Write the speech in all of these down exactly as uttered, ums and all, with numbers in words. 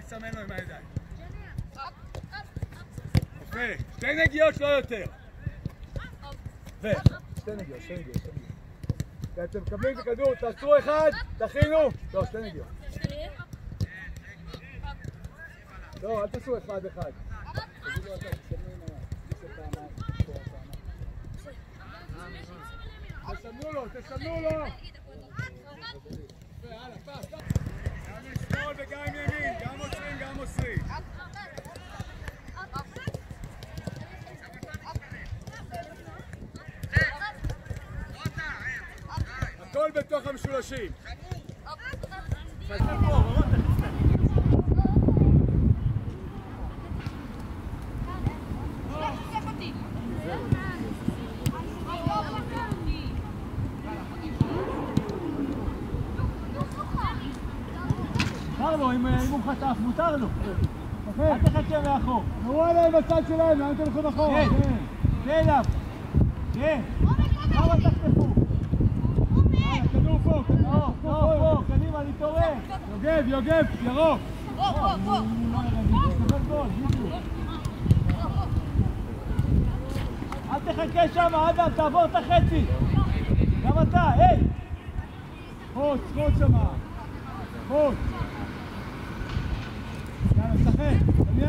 רק סמן לו עם הידיים. יפה, שתי נגיעות לא יותר. יפה, שתי נגיעות, שתי נגיעות. ואתם מקבלים את הכדור, תעצרו אחד, תכינו. לא, שתי נגיעות. לא, אל תעשו אחד אחד. תגידו אתם, תסמנו לו. תסמנו לו, תסמנו לו. יפה, הלאה, פס, פס. גם לשמאל וגם ימין, גם מוסרים, גם מוסרים. הכל בתוך המשולשים. חטף, מותר לו. אל תחכה מאחור. תראו עליהם בצד שלהם, למה אתם הולכים אחורה? כן, כן, אליו. כן. אבא תחטפו. כדור פה, כדור פה, קדימה, להתעורר. יוגב, יוגב, ירוק. פה, פה, פה. אל תחכה שם, אדם, תעבור את החצי. גם אתה, היי. חוץ, חוץ שם. חוץ. שחק, תביא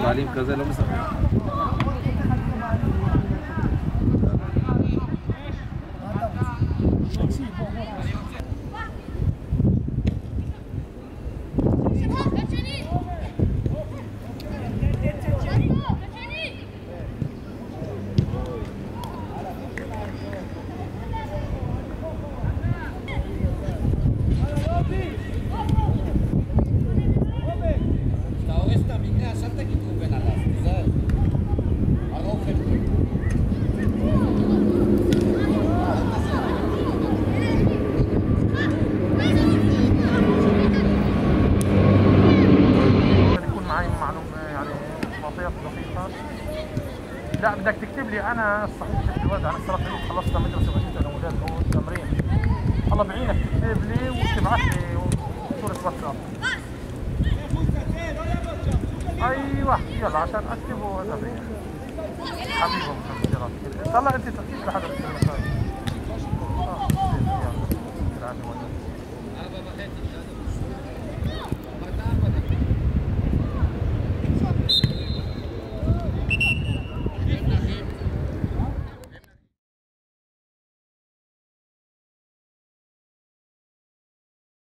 בעלים כזה לא מספק. عشان اكتبه هذا حبيبهم طلع انت تكتب لحد